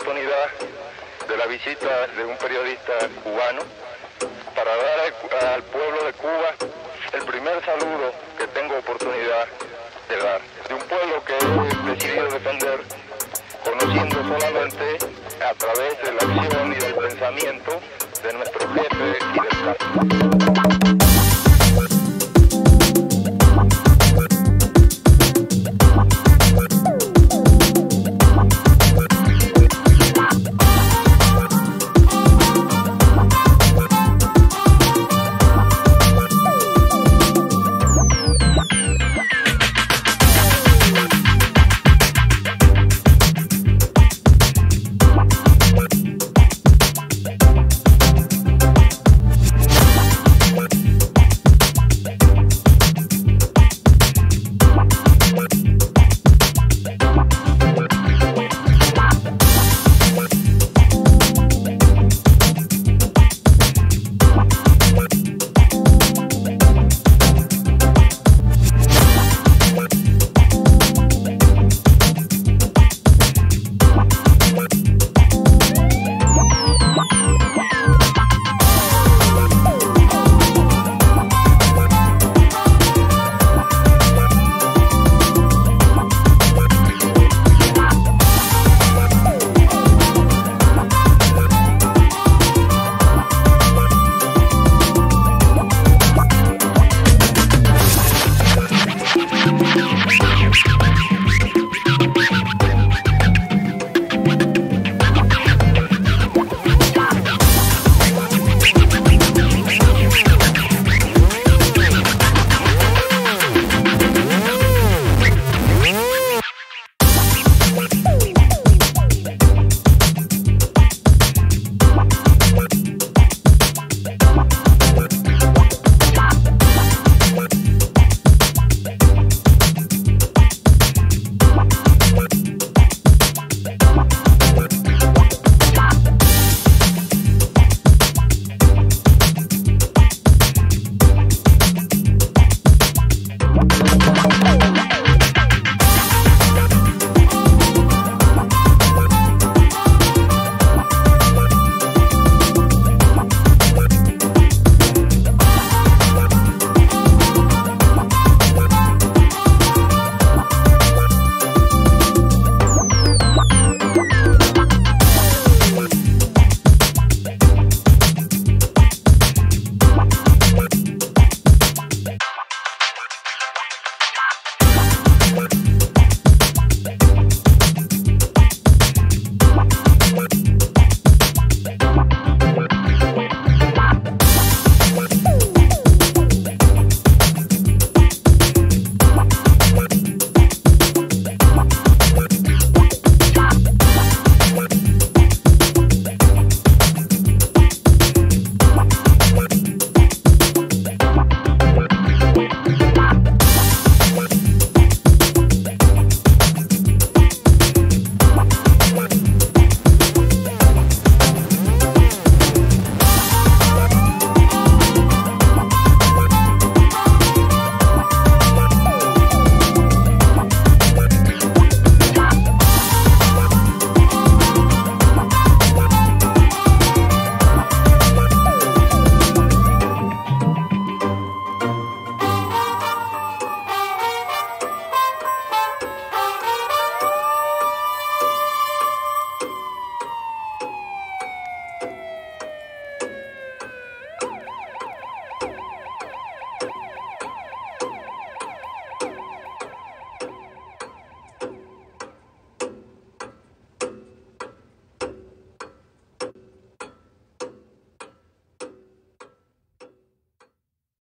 oportunidad de la visita de un periodista cubano para dar al pueblo de Cuba